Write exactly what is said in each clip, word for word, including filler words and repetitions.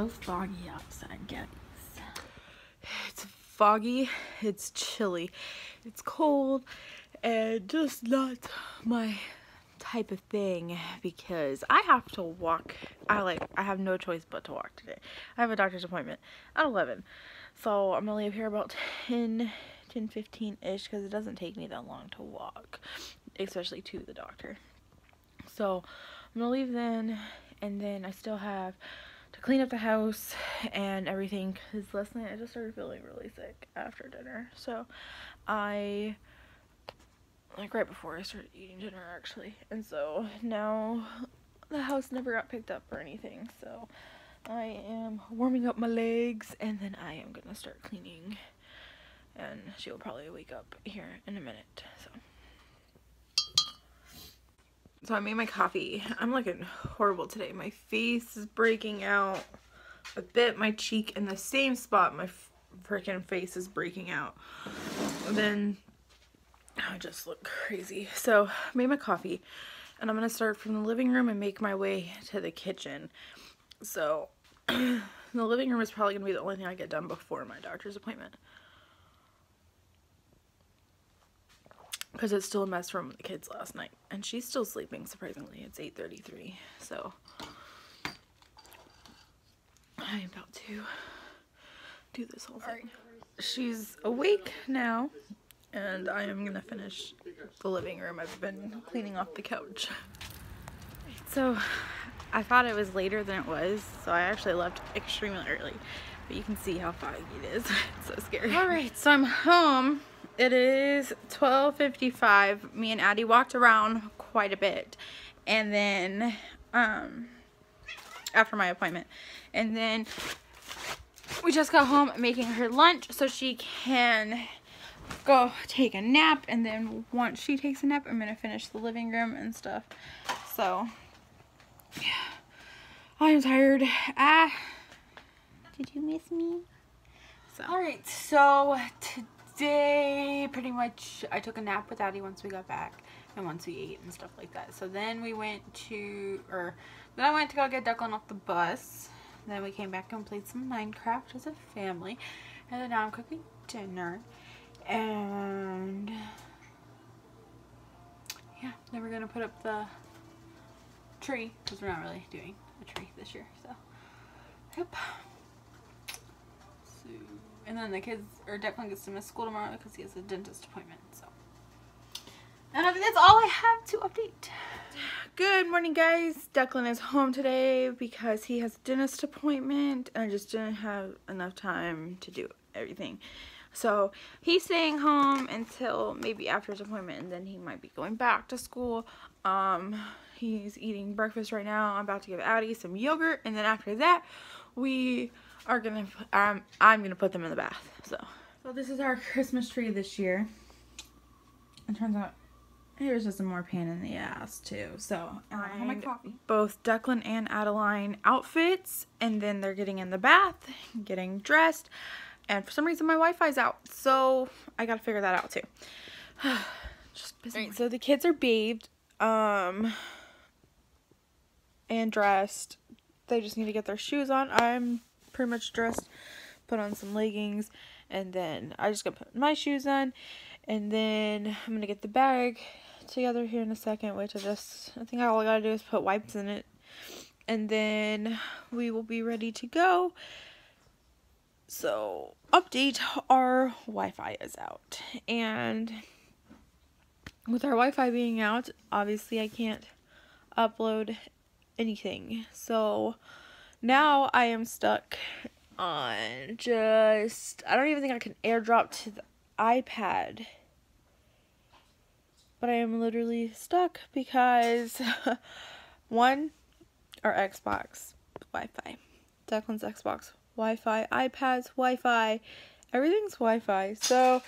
so foggy outside, guys. It's foggy, it's chilly, it's cold, and just not my type of thing because I have to walk. I like I have no choice but to walk today. I have a doctor's appointment at eleven, so I'm gonna leave here about ten fifteen ish because it doesn't take me that long to walk, especially to the doctor. So I'm gonna leave then, and then I still have to clean up the house and everything because last night I just started feeling really sick after dinner. So I like right before I started eating dinner actually, and so now the house never got picked up or anything, so I am warming up my legs and then I am gonna start cleaning, and she will probably wake up here in a minute. So So I made my coffee. I'm looking horrible today. My face is breaking out. I bit my cheek in the same spot my freaking face is breaking out. And then I just look crazy. So I made my coffee, and I'm going to start from the living room and make my way to the kitchen. So the living room is probably going to be the only thing I get done before my doctor's appointment, because it's still a mess from the kids last night, and she's still sleeping, surprisingly. It's eight thirty-three, so I'm about to do this whole thing. She's awake now, and I am gonna finish the living room. I've been cleaning off the couch. So I thought it was later than it was, so I actually left extremely early, but you can see how foggy it is. It's so scary. All right, so I'm home. It is twelve fifty-five. Me and Addie walked around quite a bit, and then um, after my appointment, and then we just got home making her lunch so she can go take a nap, and then once she takes a nap, I'm gonna finish the living room and stuff. So yeah, I'm tired. Ah, did you miss me? So all right, so today. Today, pretty much, I took a nap with Addie once we got back and once we ate and stuff like that. So then we went to, or then I went to go get Declan off the bus. And then we came back and played some Minecraft as a family. And then now I'm cooking dinner. And yeah, then we're gonna put up the tree because we're not really doing a tree this year. So, yep. So. And then the kids, or Declan gets to miss school tomorrow because he has a dentist appointment, so. And I think that's all I have to update. Good morning, guys. Declan is home today because he has a dentist appointment, and I just didn't have enough time to do everything. So he's staying home until maybe after his appointment, and then he might be going back to school. Um, he's eating breakfast right now. I'm about to give Addie some yogurt, and then after that, we... are gonna um I'm gonna put them in the bath. So so this is our Christmas tree this year. It turns out it was just a more pain in the ass too. So I have my coffee. Both Declan and Adeline outfits, and then they're getting in the bath, getting dressed, and for some reason my Wi-Fi's out, so I gotta figure that out too. Just busy. Right, so the kids are bathed, um and dressed. They just need to get their shoes on. I'm pretty much dressed, put on some leggings, and then I just gotta put my shoes on, and then I'm gonna get the bag together here in a second. Wait till this, I think all I gotta do is put wipes in it, and then we will be ready to go. So update, our Wi-Fi is out, and with our Wi-Fi being out, obviously I can't upload anything, so now I am stuck on just, I don't even think I can airdrop to the iPad, but I am literally stuck because one, our Xbox Wi-Fi, Declan's Xbox Wi-Fi, iPad's Wi-Fi, everything's Wi-Fi, so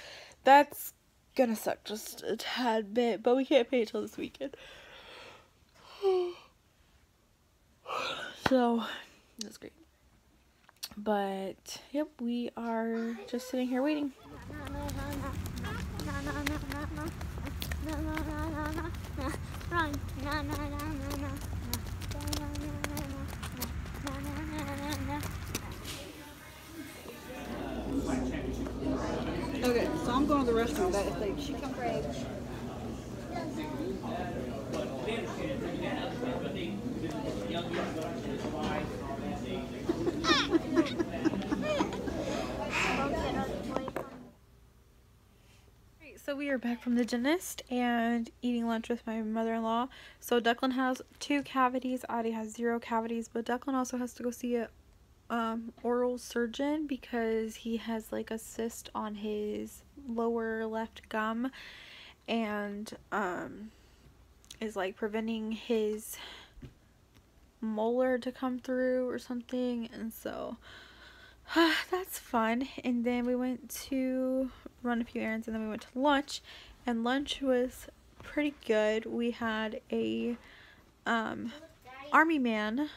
that's gonna suck just a tad bit, but we can't pay till this weekend. So that's great, but yep, we are just sitting here waiting. restaurant that like she can break. So we are back from the dentist and eating lunch with my mother-in-law. So Declan has two cavities. Addie has zero cavities, but Declan also has to go see a um, oral surgeon because he has like a cyst on his lower left gum, and um, is like preventing his molar to come through or something. And so that's fun. And then we went to run a few errands, and then we went to lunch, and lunch was pretty good. We had a um army man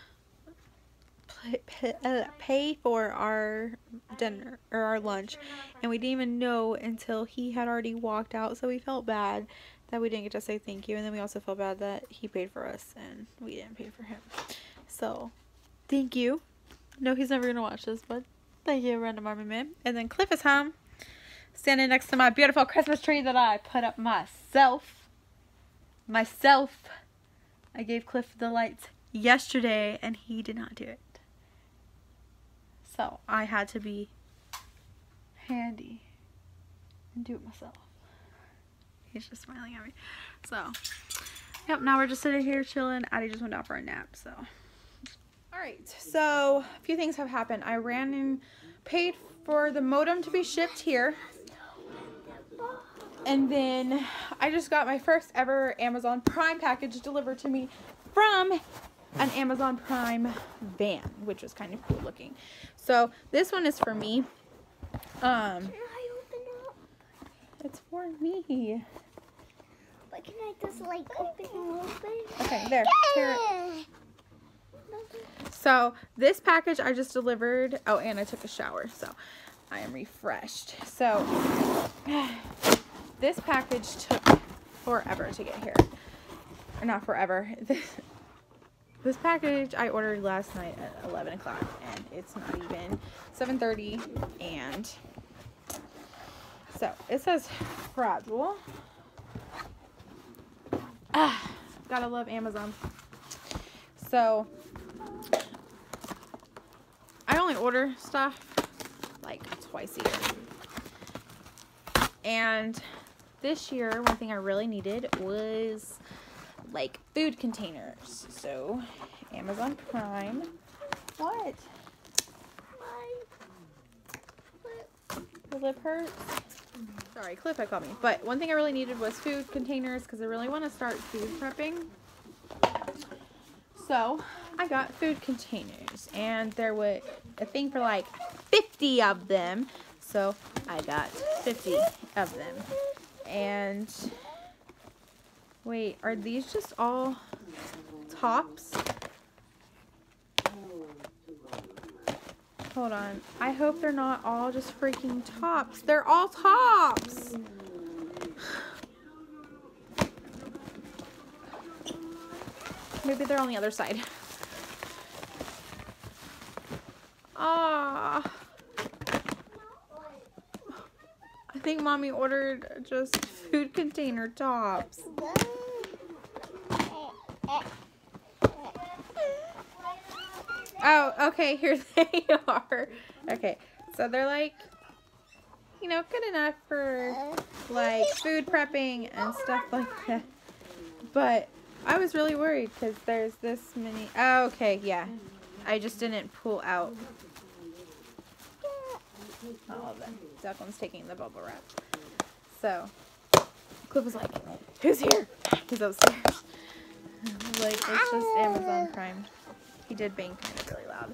pay, pay, uh, pay for our dinner or our lunch, and we didn't even know until he had already walked out, so we felt bad that we didn't get to say thank you. And then we also felt bad that he paid for us and we didn't pay for him, so thank you. No, he's never gonna watch this, but thank you, random army man. And then Cliff is home, standing next to my beautiful Christmas tree that I put up myself. Myself. I gave Cliff the lights yesterday, and he did not do it. So I had to be handy and do it myself. He's just smiling at me. So, yep, now we're just sitting here chilling. Addie just went out for a nap, so... Alright, so a few things have happened. I ran and paid for the modem to be shipped here. And then I just got my first ever Amazon Prime package delivered to me from an Amazon Prime van, which was kind of cool looking. So this one is for me. Um, can I open it up? It's for me. But can I just like open it a little bit? Okay, there. Yeah. Here. So this package I just delivered. Oh, and I took a shower, so I am refreshed. So this package took forever to get here. Or not forever. This, this package I ordered last night at eleven o'clock, and it's not even seven thirty. And so it says fragile. Ah, gotta love Amazon. So I only order stuff like twice a year, and this year one thing I really needed was like food containers. So Amazon Prime, what? Your lip hurts? Sorry, Cliff had called me. But one thing I really needed was food containers because I really want to start food prepping. So I got food containers, and there was a thing for like fifty of them, so I got fifty of them. And wait, are these just all tops? Hold on, I hope they're not all just freaking tops. They're all tops! Maybe they're on the other side. Ah, I think mommy ordered just food container tops. Oh, okay, here they are. Okay, so they're like, you know, good enough for like food prepping and stuff like that. But I was really worried because there's this many. Oh, okay, yeah. I just didn't pull out all of them. Declan's taking the bubble wrap. So, Cliff was like, who's here? He's upstairs. Like, it's just Amazon Prime. He did bang kind of really loud.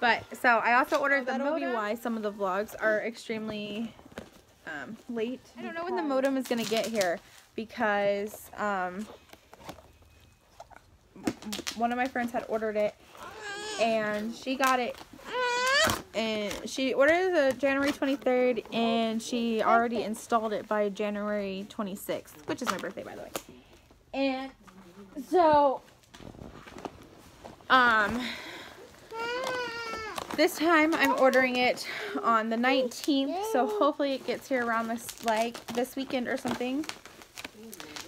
But, so, I also ordered the modem. That may be why some of the vlogs are extremely um, late. I don't know when the modem is going to get here because um, one of my friends had ordered it. And she got it, and she ordered it the January twenty-third, and she already installed it by January twenty-sixth, which is my birthday, by the way. And so, um, This time I'm ordering it on the nineteenth, so hopefully it gets here around this, like, this weekend or something,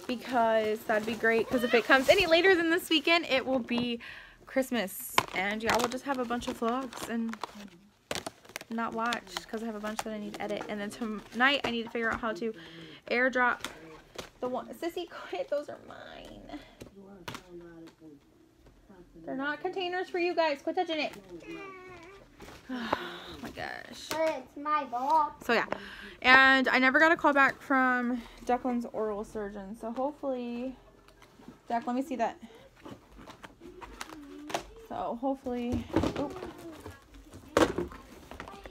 because that'd be great, because if it comes any later than this weekend, it will be Christmas, and y'all will just have a bunch of vlogs and not watch, because I have a bunch that I need to edit, and then tonight I need to figure out how to airdrop the one. Sissy, quit, those are mine. They're not containers for you guys. Quit touching it. Oh my gosh. But it's my box. So yeah. And I never got a call back from Declan's oral surgeon. So hopefully, Deck, let me see that. So hopefully, oh.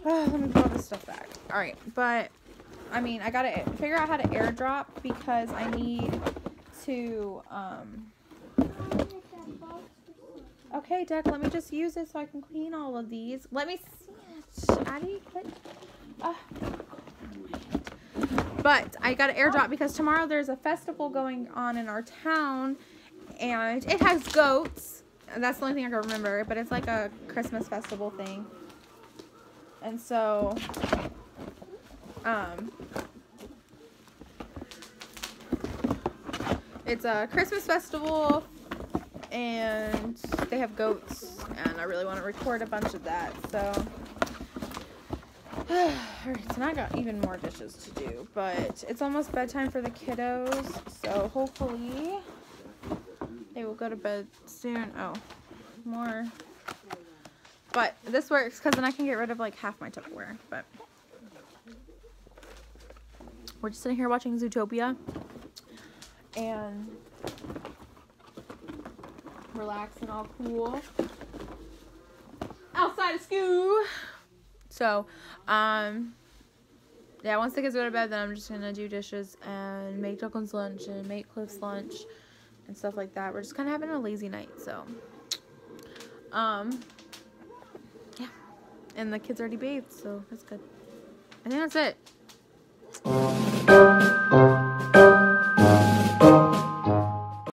Oh, let me put all this stuff back. All right, but I mean, I gotta figure out how to airdrop because I need to, um, okay, Deck, let me just use it so I can clean all of these. Let me see it. Addie, quit. Uh, but I got an airdrop because tomorrow there's a festival going on in our town. And it has goats. That's the only thing I can remember. But it's like a Christmas festival thing. And so, um... it's a Christmas festival. And they have goats, and I really want to record a bunch of that, so. Alright, so now I got even more dishes to do, but it's almost bedtime for the kiddos, so hopefully they will go to bed soon. Oh, more. But this works, because then I can get rid of like half my Tupperware, but. We're just sitting here watching Zootopia, and relax and all cool outside of school. So um yeah, once the kids go to bed, then I'm just gonna do dishes and make Declan's lunch and make Cliff's lunch and stuff like that. We're just kind of having a lazy night, so um yeah, and the kids already bathed, so that's good. I think that's it.